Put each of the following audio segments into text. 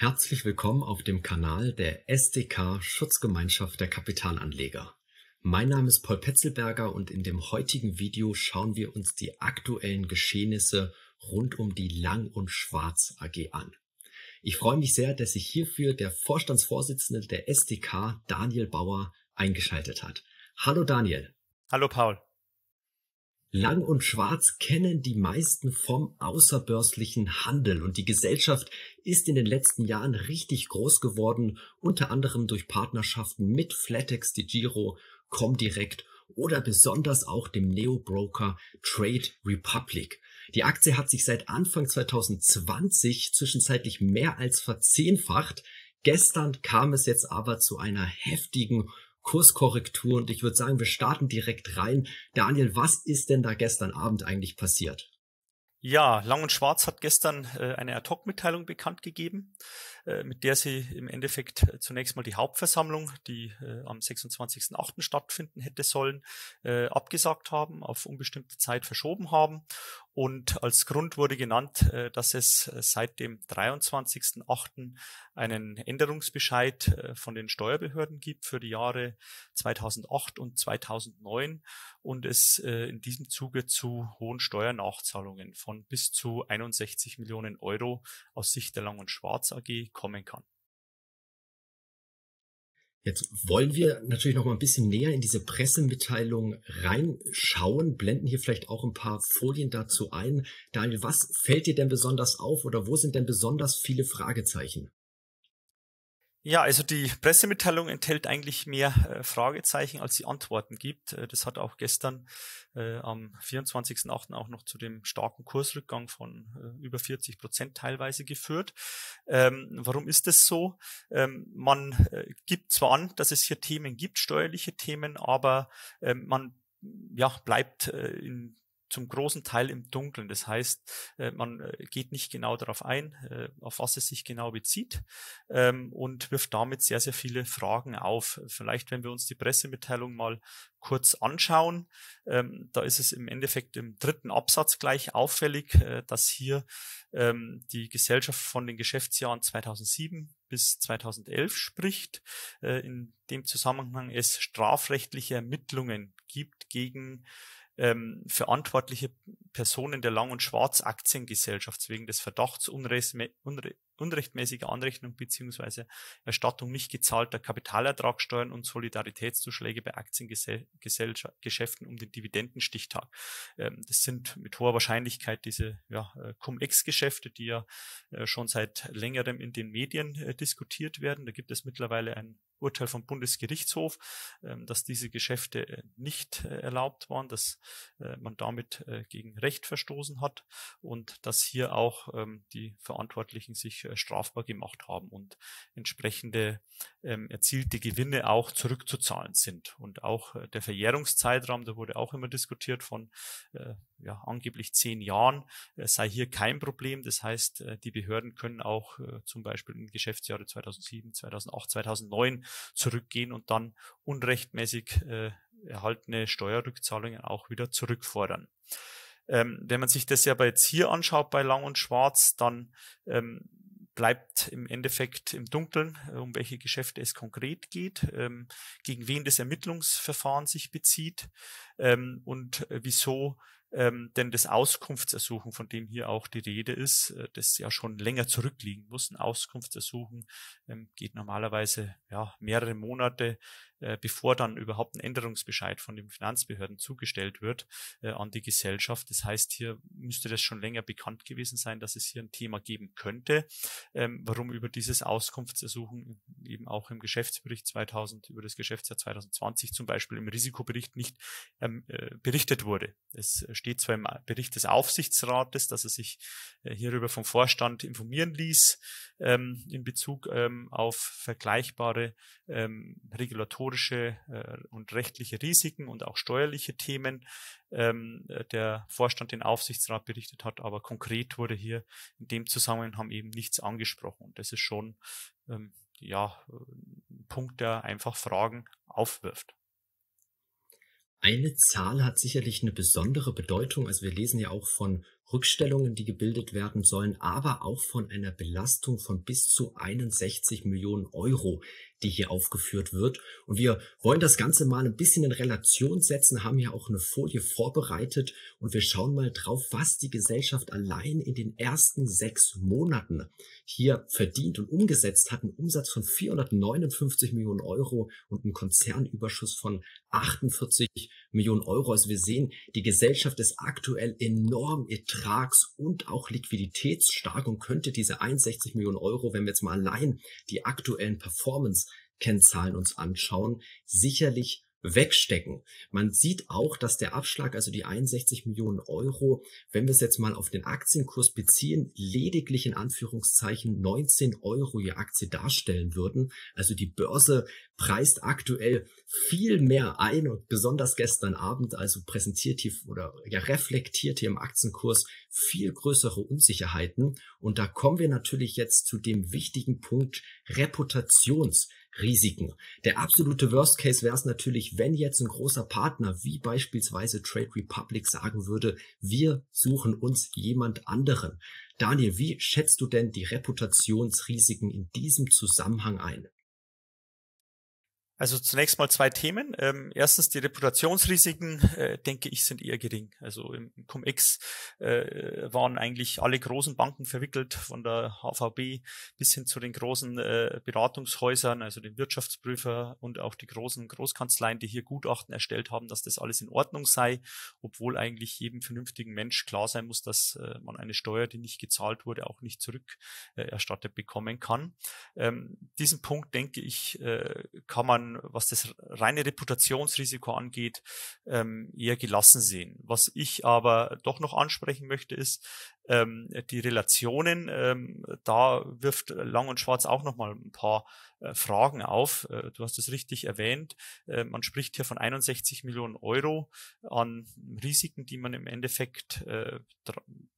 Herzlich willkommen auf dem Kanal der SDK Schutzgemeinschaft der Kapitalanleger. Mein Name ist Paul Petzelberger und in dem heutigen Video schauen wir uns die aktuellen Geschehnisse rund um die Lang und Schwarz AG an. Ich freue mich sehr, dass sich hierfür der Vorstandsvorsitzende der SDK, Daniel Bauer, eingeschaltet hat. Hallo Daniel. Hallo Paul. Lang und Schwarz kennen die meisten vom außerbörslichen Handel und die Gesellschaft ist in den letzten Jahren richtig groß geworden, unter anderem durch Partnerschaften mit Flatex, Digiro, Comdirect oder besonders auch dem Neo-Broker Trade Republic. Die Aktie hat sich seit Anfang 2020 zwischenzeitlich mehr als verzehnfacht. Gestern kam es jetzt aber zu einer heftigen Kurskorrektur und ich würde sagen, wir starten direkt rein. Daniel, was ist denn da gestern Abend eigentlich passiert? Ja, Lang und Schwarz hat gestern eine Ad-Hoc-Mitteilung bekannt gegeben, mit der sie im Endeffekt zunächst mal die Hauptversammlung, die am 26.08. stattfinden hätte sollen, abgesagt haben, auf unbestimmte Zeit verschoben haben. Und als Grund wurde genannt, dass es seit dem 23.08. einen Änderungsbescheid von den Steuerbehörden gibt für die Jahre 2008 und 2009 und es in diesem Zuge zu hohen Steuernachzahlungen von bis zu 61 Millionen Euro aus Sicht der Lang und Schwarz AG kommen kann. Jetzt wollen wir natürlich noch mal ein bisschen näher in diese Pressemitteilung reinschauen, blenden hier vielleicht auch ein paar Folien dazu ein. Daniel, was fällt dir denn besonders auf oder wo sind denn besonders viele Fragezeichen? Ja, also die Pressemitteilung enthält eigentlich mehr Fragezeichen, als sie Antworten gibt. Das hat auch gestern am 24.08. auch noch zu dem starken Kursrückgang von über 40% teilweise geführt. Warum ist das so? Man gibt zwar an, dass es hier Themen gibt, steuerliche Themen, aber man bleibt zum großen Teil im Dunkeln. Das heißt, man geht nicht genau darauf ein, auf was es sich genau bezieht und wirft damit sehr, sehr viele Fragen auf. Vielleicht, wenn wir uns die Pressemitteilung mal kurz anschauen, da ist es im Endeffekt im dritten Absatz gleich auffällig, dass hier die Gesellschaft von den Geschäftsjahren 2007 bis 2011 spricht, in dem Zusammenhang es strafrechtliche Ermittlungen gibt gegen verantwortliche Personen der Lang- und Schwarz-Aktiengesellschaft wegen des Verdachts unrechtmäßiger Anrechnung bzw. Erstattung nicht gezahlter Kapitalertragssteuern und Solidaritätszuschläge bei Aktiengesellschaften um den Dividendenstichtag. Das sind mit hoher Wahrscheinlichkeit diese Cum-Ex-Geschäfte, die ja schon seit längerem in den Medien diskutiert werden. Da gibt es mittlerweile ein Urteil vom Bundesgerichtshof, dass diese Geschäfte nicht erlaubt waren, dass man damit gegen Recht verstoßen hat und dass hier auch die Verantwortlichen sich strafbar gemacht haben und entsprechende erzielte Gewinne auch zurückzuzahlen sind. Und auch der Verjährungszeitraum, da wurde auch immer diskutiert von angeblich 10 Jahren, sei hier kein Problem. Das heißt, die Behörden können auch zum Beispiel in Geschäftsjahre 2007, 2008, 2009 zurückgehen und dann unrechtmäßig erhaltene Steuerrückzahlungen auch wieder zurückfordern. Wenn man sich das aber jetzt hier anschaut bei Lang und Schwarz, dann bleibt im Endeffekt im Dunkeln, um welche Geschäfte es konkret geht, gegen wen das Ermittlungsverfahren sich bezieht und wieso denn das Auskunftsersuchen, von dem hier auch die Rede ist, das ja schon länger zurückliegen muss. Ein Auskunftsersuchen geht normalerweise mehrere Monate, bevor dann überhaupt ein Änderungsbescheid von den Finanzbehörden zugestellt wird an die Gesellschaft. Das heißt, hier müsste das schon länger bekannt gewesen sein, dass es hier ein Thema geben könnte, warum über dieses Auskunftsersuchen eben auch im Geschäftsbericht über das Geschäftsjahr 2020 zum Beispiel im Risikobericht nicht berichtet wurde. Es steht zwar im Bericht des Aufsichtsrates, dass er sich hierüber vom Vorstand informieren ließ in Bezug auf vergleichbare regulatorische und rechtliche Risiken und auch steuerliche Themen. Der Vorstand den Aufsichtsrat berichtet hat, aber konkret wurde hier in dem Zusammenhang eben nichts angesprochen. Und das ist schon ein Punkt, der einfach Fragen aufwirft. Eine Zahl hat sicherlich eine besondere Bedeutung. Also wir lesen ja auch von Rückstellungen, die gebildet werden sollen, aber auch von einer Belastung von bis zu 61 Millionen Euro, die hier aufgeführt wird. Und wir wollen das Ganze mal ein bisschen in Relation setzen, haben ja auch eine Folie vorbereitet und wir schauen mal drauf, was die Gesellschaft allein in den ersten 6 Monaten hier verdient und umgesetzt hat. Ein Umsatz von 459 Millionen Euro und ein Konzernüberschuss von 48 Millionen Euro. Also wir sehen, die Gesellschaft ist aktuell enorm ertrags- und auch liquiditätsstark und könnte diese 61 Millionen Euro, wenn wir jetzt mal allein die aktuellen Performance-Kennzahlen uns anschauen, sicherlich wegstecken. Man sieht auch, dass der Abschlag, also die 61 Millionen Euro, wenn wir es jetzt mal auf den Aktienkurs beziehen, lediglich in Anführungszeichen 19 Euro je Aktie darstellen würden. Also die Börse preist aktuell viel mehr ein und besonders gestern Abend, also präsentiert hier oder ja, reflektiert hier im Aktienkurs viel größere Unsicherheiten. Und da kommen wir natürlich jetzt zu dem wichtigen Punkt Reputationsrisiken. Der absolute Worst Case wäre es natürlich, wenn jetzt ein großer Partner wie beispielsweise Trade Republic sagen würde, wir suchen uns jemand anderen. Daniel, wie schätzt du denn die Reputationsrisiken in diesem Zusammenhang ein? Also zunächst mal 2 Themen. Erstens, die Reputationsrisiken, denke ich, sind eher gering. Also im Cum-Ex waren eigentlich alle großen Banken verwickelt, von der HVB bis hin zu den großen Beratungshäusern, also den Wirtschaftsprüfer und auch die großen Großkanzleien, die hier Gutachten erstellt haben, dass das alles in Ordnung sei, obwohl eigentlich jedem vernünftigen Mensch klar sein muss, dass man eine Steuer, die nicht gezahlt wurde, auch nicht zurückerstattet bekommen kann. Diesen Punkt, denke ich, kann man, was das reine Reputationsrisiko angeht, eher gelassen sehen. Was ich aber doch noch ansprechen möchte, ist die Relationen. Da wirft Lang und Schwarz auch nochmal ein paar Fragen auf. Du hast es richtig erwähnt. Man spricht hier von 61 Millionen Euro an Risiken, die man im Endeffekt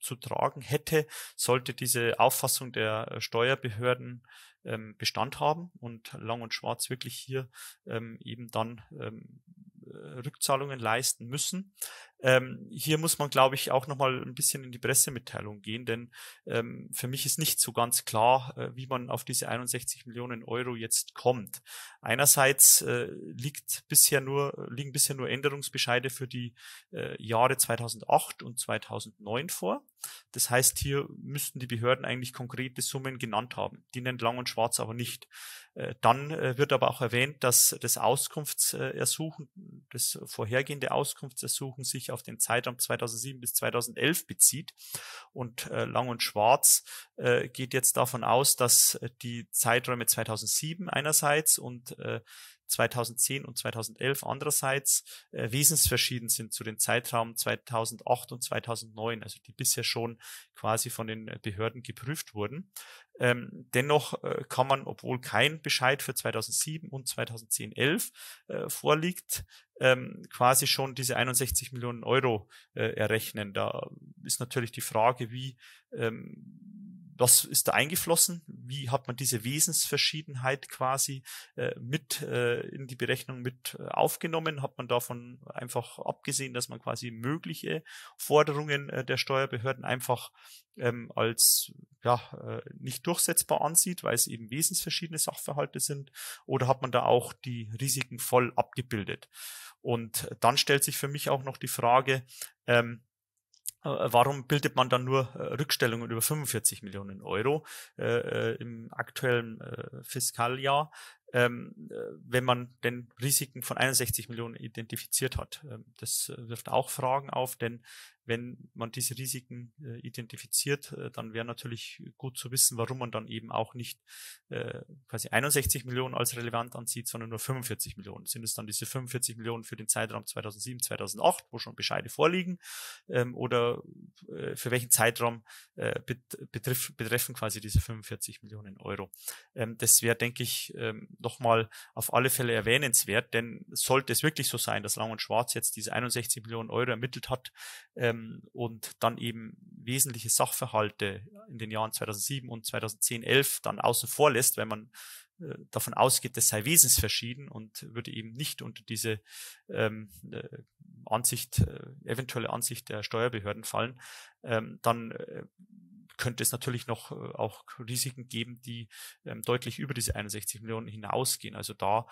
zu tragen hätte, sollte diese Auffassung der Steuerbehörden Bestand haben und Lang und Schwarz wirklich hier eben dann Rückzahlungen leisten müssen. Hier muss man, glaube ich, auch nochmal ein bisschen in die Pressemitteilung gehen, denn für mich ist nicht so ganz klar, wie man auf diese 61 Millionen Euro jetzt kommt. Einerseits liegen bisher nur Änderungsbescheide für die Jahre 2008 und 2009 vor. Das heißt, hier müssten die Behörden eigentlich konkrete Summen genannt haben. Die nennt Lang und Schwarz aber nicht. Dann wird aber auch erwähnt, dass das Auskunftsersuchen, das vorhergehende Auskunftsersuchen sich auf den Zeitraum 2007 bis 2011 bezieht. Und Lang und Schwarz geht jetzt davon aus, dass die Zeiträume 2007 einerseits und 2010 und 2011 andererseits wesensverschieden sind zu den Zeitraum 2008 und 2009, also die bisher schon quasi von den Behörden geprüft wurden. Dennoch kann man, obwohl kein Bescheid für 2007 und 2010-11 vorliegt, quasi schon diese 61 Millionen Euro errechnen. Da ist natürlich die Frage, wie was ist da eingeflossen? Wie hat man diese Wesensverschiedenheit quasi mit in die Berechnung mit aufgenommen? Hat man davon einfach abgesehen, dass man quasi mögliche Forderungen der Steuerbehörden einfach als nicht durchsetzbar ansieht, weil es eben wesensverschiedene Sachverhalte sind? Oder hat man da auch die Risiken voll abgebildet? Und dann stellt sich für mich auch noch die Frage, warum bildet man dann nur Rückstellungen über 45 Millionen Euro im aktuellen Fiskaljahr, wenn man denn Risiken von 61 Millionen identifiziert hat? Das wirft auch Fragen auf, denn wenn man diese Risiken identifiziert, dann wäre natürlich gut zu wissen, warum man dann eben auch nicht quasi 61 Millionen als relevant ansieht, sondern nur 45 Millionen. Sind es dann diese 45 Millionen für den Zeitraum 2007, 2008, wo schon Bescheide vorliegen, oder für welchen Zeitraum betreffen quasi diese 45 Millionen Euro? Das wäre, denke ich, nochmal auf alle Fälle erwähnenswert, denn sollte es wirklich so sein, dass Lang und Schwarz jetzt diese 61 Millionen Euro ermittelt hat, und dann eben wesentliche Sachverhalte in den Jahren 2007 und 2010, 11 dann außen vor lässt, wenn man davon ausgeht, das sei wesensverschieden und würde eben nicht unter diese Ansicht, eventuelle Ansicht der Steuerbehörden fallen, dann könnte es natürlich noch auch Risiken geben, die deutlich über diese 61 Millionen hinausgehen. Also da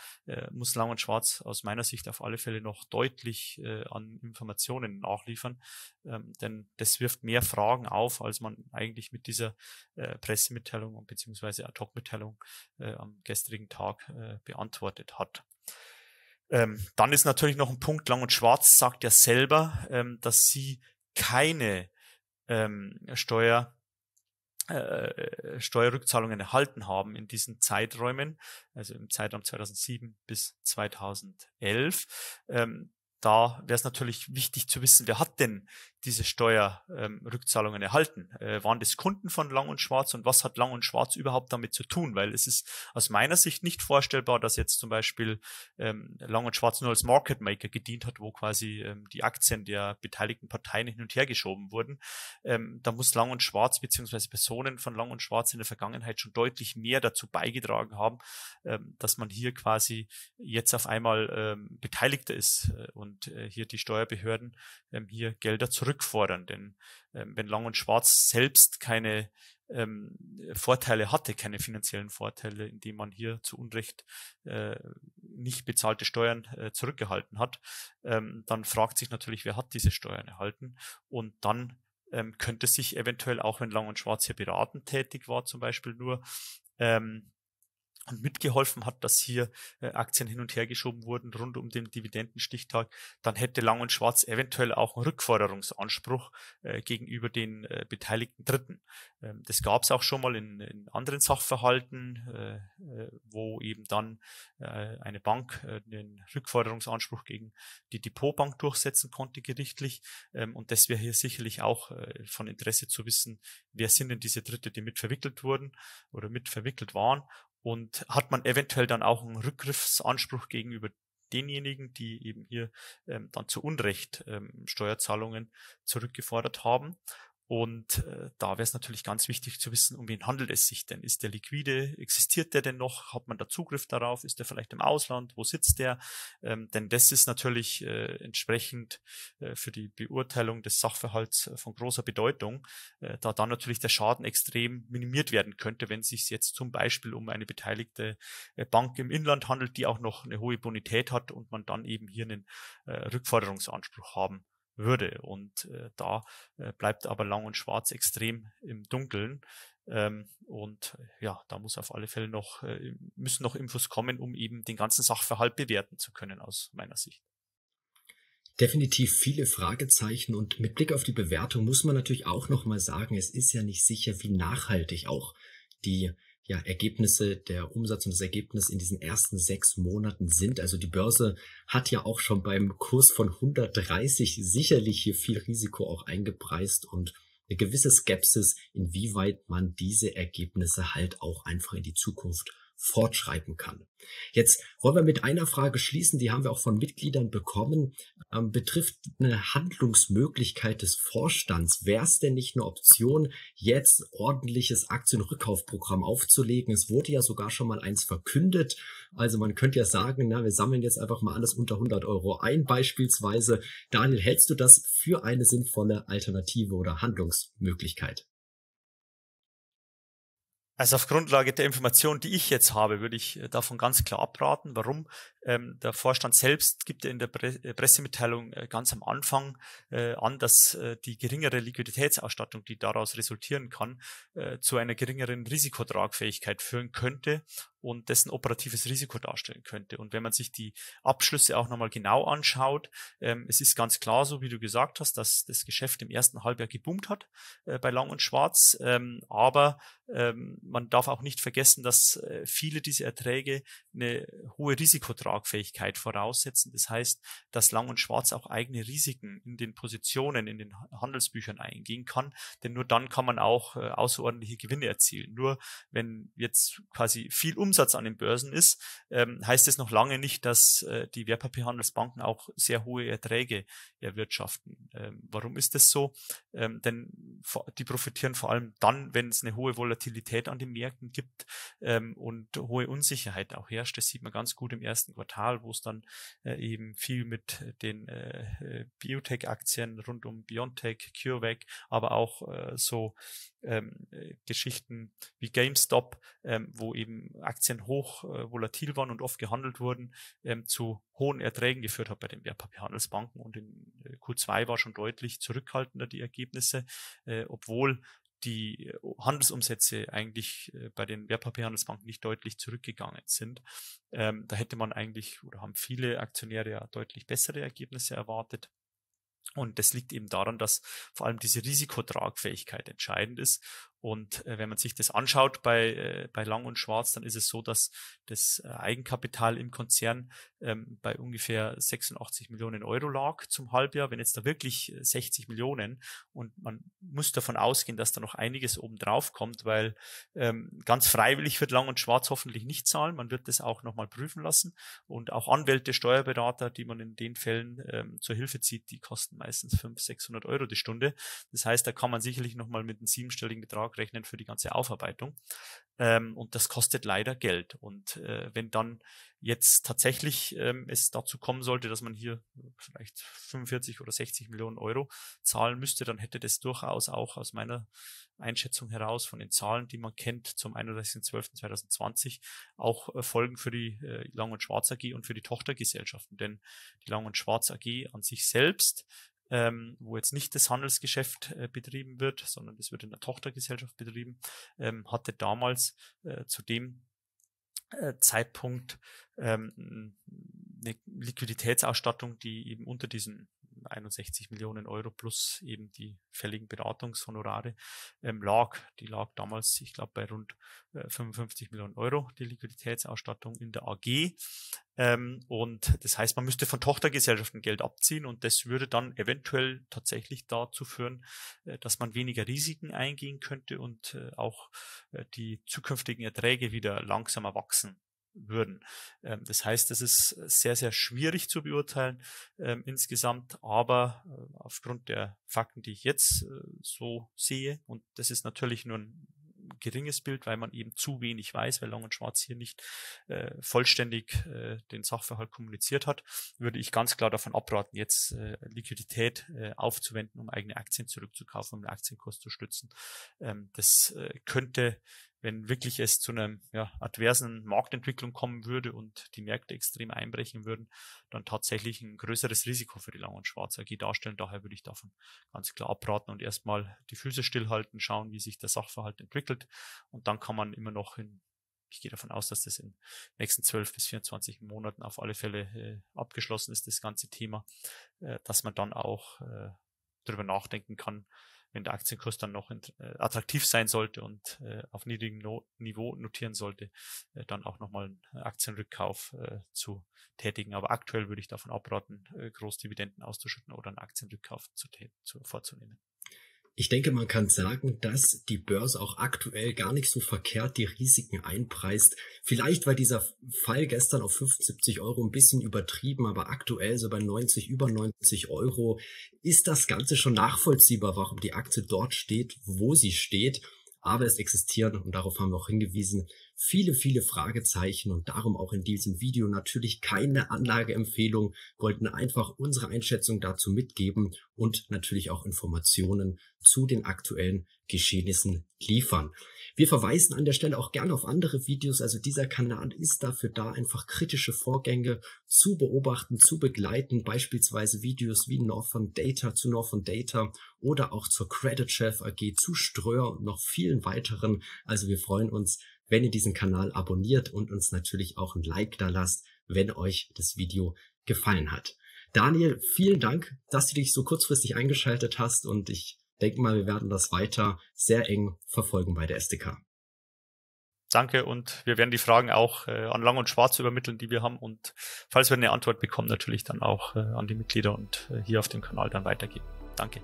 muss Lang und Schwarz aus meiner Sicht auf alle Fälle noch deutlich an Informationen nachliefern, denn das wirft mehr Fragen auf, als man eigentlich mit dieser Pressemitteilung und beziehungsweise Ad-Hoc-Mitteilung am gestrigen Tag beantwortet hat. Dann ist natürlich noch ein Punkt, Lang und Schwarz sagt ja selber, dass sie keine Steuerrückzahlungen erhalten haben in diesen Zeiträumen, also im Zeitraum 2007 bis 2011. Da wäre es natürlich wichtig zu wissen, wer hat denn diese Steuerrückzahlungen erhalten? Waren das Kunden von Lang und Schwarz und was hat Lang und Schwarz überhaupt damit zu tun? Weil es ist aus meiner Sicht nicht vorstellbar, dass jetzt zum Beispiel Lang und Schwarz nur als Market Maker gedient hat, wo quasi die Aktien der beteiligten Parteien hin und her geschoben wurden. Da muss Lang und Schwarz bzw. Personen von Lang und Schwarz in der Vergangenheit schon deutlich mehr dazu beigetragen haben, dass man hier quasi jetzt auf einmal Beteiligter ist und hier die Steuerbehörden hier Gelder zurückfordern. Denn wenn Lang und Schwarz selbst keine Vorteile hatte, keine finanziellen Vorteile, indem man hier zu Unrecht nicht bezahlte Steuern zurückgehalten hat, dann fragt sich natürlich, wer hat diese Steuern erhalten? Und dann könnte sich eventuell, auch wenn Lang und Schwarz hier beratend tätig war, zum Beispiel nur, und mitgeholfen hat, dass hier Aktien hin und her geschoben wurden rund um den Dividendenstichtag, dann hätte Lang und Schwarz eventuell auch einen Rückforderungsanspruch gegenüber den beteiligten Dritten. Das gab es auch schon mal in anderen Sachverhalten, wo eben dann eine Bank den Rückforderungsanspruch gegen die Depotbank durchsetzen konnte gerichtlich. Und das wäre hier sicherlich auch von Interesse zu wissen, wer sind denn diese Dritte, die mitverwickelt wurden oder mitverwickelt waren. Und hat man eventuell dann auch einen Rückgriffsanspruch gegenüber denjenigen, die eben hier dann zu Unrecht Steuerzahlungen zurückgefordert haben? Und da wäre es natürlich ganz wichtig zu wissen, um wen handelt es sich denn? Ist der liquide? Existiert der denn noch? Hat man da Zugriff darauf? Ist der vielleicht im Ausland? Wo sitzt der? Denn das ist natürlich entsprechend für die Beurteilung des Sachverhalts von großer Bedeutung, da dann natürlich der Schaden extrem minimiert werden könnte, wenn es sich jetzt zum Beispiel um eine beteiligte Bank im Inland handelt, die auch noch eine hohe Bonität hat und man dann eben hier einen Rückforderungsanspruch haben würde. Und da bleibt aber Lang und Schwarz extrem im Dunkeln. Und ja, da muss auf alle Fälle noch, müssen noch Infos kommen, um eben den ganzen Sachverhalt bewerten zu können, aus meiner Sicht. Definitiv viele Fragezeichen, und mit Blick auf die Bewertung muss man natürlich auch nochmal sagen, es ist ja nicht sicher, wie nachhaltig auch die Ergebnisse, der Umsatz und das Ergebnis in diesen ersten 6 Monaten sind. Also die Börse hat ja auch schon beim Kurs von 130 sicherlich hier viel Risiko auch eingepreist und eine gewisse Skepsis, inwieweit man diese Ergebnisse halt auch einfach in die Zukunft fortschreiten kann. Jetzt wollen wir mit einer Frage schließen, die haben wir auch von Mitgliedern bekommen, betrifft eine Handlungsmöglichkeit des Vorstands. Wäre es denn nicht eine Option, jetzt ordentliches Aktienrückkaufprogramm aufzulegen? Es wurde ja sogar schon mal eins verkündet. Also man könnte ja sagen, na, wir sammeln jetzt einfach mal alles unter 100 Euro ein beispielsweise. Daniel, hältst du das für eine sinnvolle Alternative oder Handlungsmöglichkeit? Also auf Grundlage der Informationen, die ich jetzt habe, würde ich davon ganz klar abraten. Warum? Der Vorstand selbst gibt in der Pressemitteilung ganz am Anfang an, dass die geringere Liquiditätsausstattung, die daraus resultieren kann, zu einer geringeren Risikotragfähigkeit führen könnte und dessen operatives Risiko darstellen könnte. Und wenn man sich die Abschlüsse auch nochmal genau anschaut, es ist ganz klar, so wie du gesagt hast, dass das Geschäft im ersten Halbjahr geboomt hat bei Lang und Schwarz. Aber man darf auch nicht vergessen, dass viele dieser Erträge eine hohe Risikotragfähigkeit voraussetzen. Das heißt, dass Lang und Schwarz auch eigene Risiken in den Positionen, in den Handelsbüchern eingehen kann. Denn nur dann kann man auch außerordentliche Gewinne erzielen. Nur wenn jetzt quasi viel Umsatz Umsatz an den Börsen ist, heißt es noch lange nicht, dass die Wertpapierhandelsbanken auch sehr hohe Erträge erwirtschaften. Warum ist das so? Denn die profitieren vor allem dann, wenn es eine hohe Volatilität an den Märkten gibt und hohe Unsicherheit auch herrscht. Das sieht man ganz gut im ersten Quartal, wo es dann eben viel mit den Biotech-Aktien rund um BioNTech, CureVac, aber auch so Geschichten wie GameStop, wo eben Aktien hoch volatil waren und oft gehandelt wurden, zu hohen Erträgen geführt hat bei den Wertpapierhandelsbanken. Und in Q2 war schon deutlich zurückhaltender die Ergebnisse, obwohl die Handelsumsätze eigentlich bei den Wertpapierhandelsbanken nicht deutlich zurückgegangen sind. Da hätte man eigentlich oder haben viele Aktionäre ja deutlich bessere Ergebnisse erwartet. Und das liegt eben daran, dass vor allem diese Risikotragfähigkeit entscheidend ist. Und wenn man sich das anschaut bei Lang und Schwarz, dann ist es so, dass das Eigenkapital im Konzern bei ungefähr 86 Millionen Euro lag zum Halbjahr. Wenn jetzt da wirklich 60 Millionen, und man muss davon ausgehen, dass da noch einiges obendrauf kommt, weil ganz freiwillig wird Lang und Schwarz hoffentlich nicht zahlen. Man wird das auch nochmal prüfen lassen. Und auch Anwälte, Steuerberater, die man in den Fällen zur Hilfe zieht, die kosten meistens 500, 600 Euro die Stunde. Das heißt, da kann man sicherlich nochmal mit einem siebenstelligen Betrag rechnen für die ganze Aufarbeitung. Und das kostet leider Geld. Und wenn dann jetzt tatsächlich es dazu kommen sollte, dass man hier vielleicht 45 oder 60 Millionen Euro zahlen müsste, dann hätte das durchaus auch aus meiner Einschätzung heraus von den Zahlen, die man kennt, zum 31.12.2020 auch Folgen für die Lang und Schwarz AG und für die Tochtergesellschaften. Denn die Lang und Schwarz AG an sich selbst, wo jetzt nicht das Handelsgeschäft betrieben wird, sondern das wird in der Tochtergesellschaft betrieben, hatte damals zu dem Zeitpunkt eine Liquiditätsausstattung, die eben unter diesen 61 Millionen Euro plus eben die fälligen Beratungshonorare lag. Die lag damals, ich glaube, bei rund 55 Millionen Euro, die Liquiditätsausstattung in der AG. Und das heißt, man müsste von Tochtergesellschaften Geld abziehen, und das würde dann eventuell tatsächlich dazu führen, dass man weniger Risiken eingehen könnte und auch die zukünftigen Erträge wieder langsamer wachsen würden. Das heißt, das ist sehr, sehr schwierig zu beurteilen insgesamt, aber aufgrund der Fakten, die ich jetzt so sehe, und das ist natürlich nur ein geringes Bild, weil man eben zu wenig weiß, weil Lang und Schwarz hier nicht vollständig den Sachverhalt kommuniziert hat, würde ich ganz klar davon abraten, jetzt Liquidität aufzuwenden, um eigene Aktien zurückzukaufen, um den Aktienkurs zu stützen. Das könnte, wenn wirklich es zu einer adversen Marktentwicklung kommen würde und die Märkte extrem einbrechen würden, dann tatsächlich ein größeres Risiko für die Lang und Schwarz AG darstellen. Daher würde ich davon ganz klar abraten und erstmal die Füße stillhalten, schauen, wie sich der Sachverhalt entwickelt. Und dann kann man immer noch, ich gehe davon aus, dass das in den nächsten 12 bis 24 Monaten auf alle Fälle abgeschlossen ist, das ganze Thema, dass man dann auch darüber nachdenken kann, wenn der Aktienkurs dann noch attraktiv sein sollte und auf niedrigem Niveau notieren sollte, dann auch nochmal einen Aktienrückkauf zu tätigen. Aber aktuell würde ich davon abraten, Großdividenden auszuschütten oder einen Aktienrückkauf vorzunehmen. Ich denke, man kann sagen, dass die Börse auch aktuell gar nicht so verkehrt die Risiken einpreist. Vielleicht war dieser Fall gestern auf 75 Euro ein bisschen übertrieben, aber aktuell so bei 90, über 90 Euro ist das Ganze schon nachvollziehbar, warum die Aktie dort steht, wo sie steht. Aber es existieren, und darauf haben wir auch hingewiesen, viele, viele Fragezeichen, und darum auch in diesem Video natürlich keine Anlageempfehlung, wollten einfach unsere Einschätzung dazu mitgeben und natürlich auch Informationen zu den aktuellen Geschehnissen liefern. Wir verweisen an der Stelle auch gerne auf andere Videos, also dieser Kanal ist dafür da, einfach kritische Vorgänge zu beobachten, zu begleiten, beispielsweise Videos wie Nord von Data oder auch zur CreditShelf AG, zu Ströer und noch vielen weiteren. Also wir freuen uns, wenn ihr diesen Kanal abonniert und uns natürlich auch ein Like da lasst, wenn euch das Video gefallen hat. Daniel, vielen Dank, dass du dich so kurzfristig eingeschaltet hast, und ich denke mal, wir werden das weiter sehr eng verfolgen bei der SDK. Danke, und wir werden die Fragen auch an Lang und Schwarz übermitteln, die wir haben, und falls wir eine Antwort bekommen, natürlich dann auch an die Mitglieder und hier auf dem Kanal dann weitergeben. Danke.